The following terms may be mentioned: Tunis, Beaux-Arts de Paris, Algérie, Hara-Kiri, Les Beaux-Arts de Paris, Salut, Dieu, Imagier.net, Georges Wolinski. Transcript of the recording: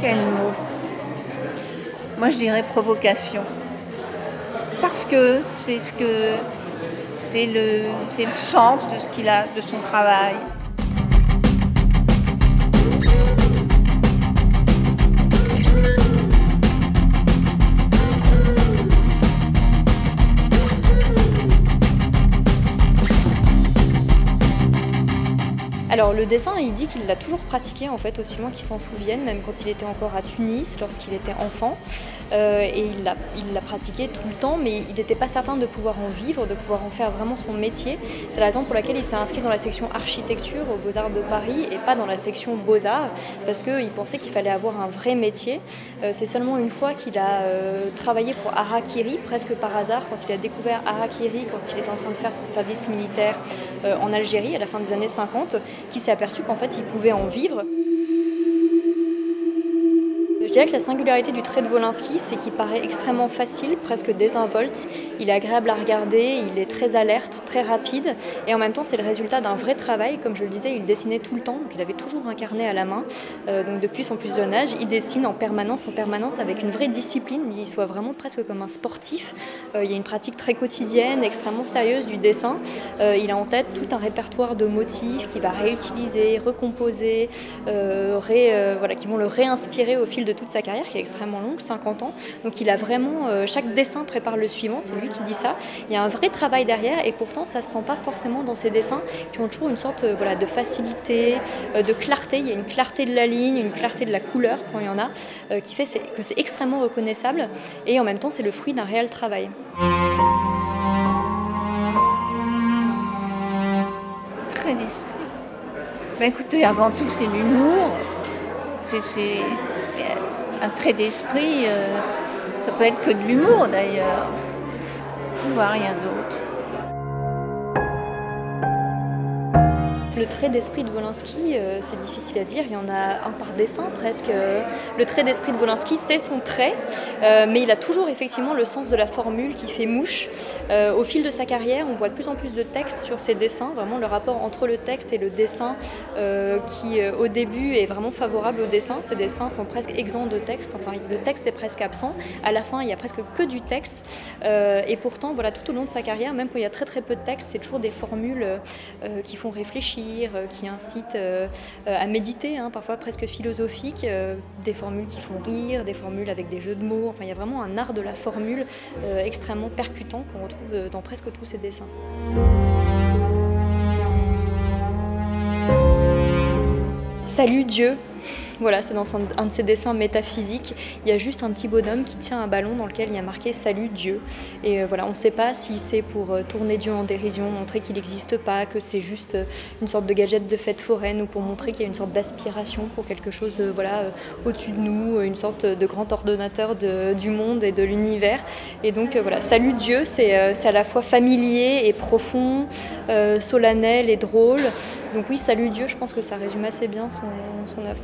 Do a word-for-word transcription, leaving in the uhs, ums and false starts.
Quel mot? Moi, je dirais provocation. Parce que c'est ce que c'est le, c'est le sens de ce qu'il a, de son travail. Alors le dessin, il dit qu'il l'a toujours pratiqué en fait, aussi loin qu'il s'en souvienne, même quand il était encore à Tunis, lorsqu'il était enfant. Euh, et il l'a il l'a pratiqué tout le temps, mais il n'était pas certain de pouvoir en vivre, de pouvoir en faire vraiment son métier. C'est la raison pour laquelle il s'est inscrit dans la section architecture aux Beaux-Arts de Paris et pas dans la section Beaux-Arts, parce qu'il pensait qu'il fallait avoir un vrai métier. Euh, C'est seulement une fois qu'il a euh, travaillé pour Hara-Kiri, presque par hasard, quand il a découvert Hara-Kiri, quand il était en train de faire son service militaire euh, en Algérie à la fin des années cinquante, qui s'est aperçu qu'en fait il pouvait en vivre. Je dirais que la singularité du trait de Wolinski, c'est qu'il paraît extrêmement facile, presque désinvolte. Il est agréable à regarder, il est très alerte, très rapide, et en même temps c'est le résultat d'un vrai travail. Comme je le disais, il dessinait tout le temps, donc il avait toujours un carnet à la main. Euh, donc depuis son plus jeune âge, il dessine en permanence, en permanence, avec une vraie discipline. Il soit vraiment presque comme un sportif. Euh, il y a une pratique très quotidienne, extrêmement sérieuse du dessin. Euh, il a en tête tout un répertoire de motifs qu'il va réutiliser, recomposer, euh, ré, euh, voilà, qui vont le réinspirer au fil de toute sa carrière qui est extrêmement longue, cinquante ans. Donc il a vraiment, euh, chaque dessin prépare le suivant, c'est lui qui dit ça. Il y a un vrai travail derrière et pourtant ça ne se sent pas forcément dans ses dessins qui ont toujours une sorte euh, voilà, de facilité, euh, de clarté. Il y a une clarté de la ligne, une clarté de la couleur quand il y en a, euh, qui fait que c'est extrêmement reconnaissable et en même temps c'est le fruit d'un réel travail. Très d'esprit. Ben, écoutez, avant tout c'est l'humour, c'est... un trait d'esprit, euh, ça peut être que de l'humour d'ailleurs. Je ne vois rien d'autre. Le trait d'esprit de Wolinski, euh, c'est difficile à dire, il y en a un par dessin presque. Euh, le trait d'esprit de Wolinski, c'est son trait, euh, mais il a toujours effectivement le sens de la formule qui fait mouche. Euh, au fil de sa carrière, on voit de plus en plus de textes sur ses dessins, vraiment le rapport entre le texte et le dessin euh, qui euh, au début est vraiment favorable au dessin. Ses dessins sont presque exempts de texte, enfin le texte est presque absent. À la fin, il n'y a presque que du texte euh, et pourtant, voilà, tout au long de sa carrière, même quand il y a très très peu de texte, c'est toujours des formules euh, qui font réfléchir, qui incitent euh, à méditer, hein, parfois presque philosophique, euh, des formules qui font rire, des formules avec des jeux de mots. Enfin, il y a vraiment un art de la formule euh, extrêmement percutant qu'on retrouve dans presque tous ses dessins. Salut Dieu! Voilà, c'est dans un de ses dessins métaphysiques. Il y a juste un petit bonhomme qui tient un ballon dans lequel il y a marqué « Salut Dieu ». Et voilà, on ne sait pas si c'est pour tourner Dieu en dérision, montrer qu'il n'existe pas, que c'est juste une sorte de gadget de fête foraine ou pour montrer qu'il y a une sorte d'aspiration pour quelque chose voilà, au-dessus de nous, une sorte de grand ordonnateur de, du monde et de l'univers. Et donc voilà, « Salut Dieu », c'est à la fois familier et profond, euh, solennel et drôle. Donc oui, « Salut Dieu », je pense que ça résume assez bien son, son œuvre.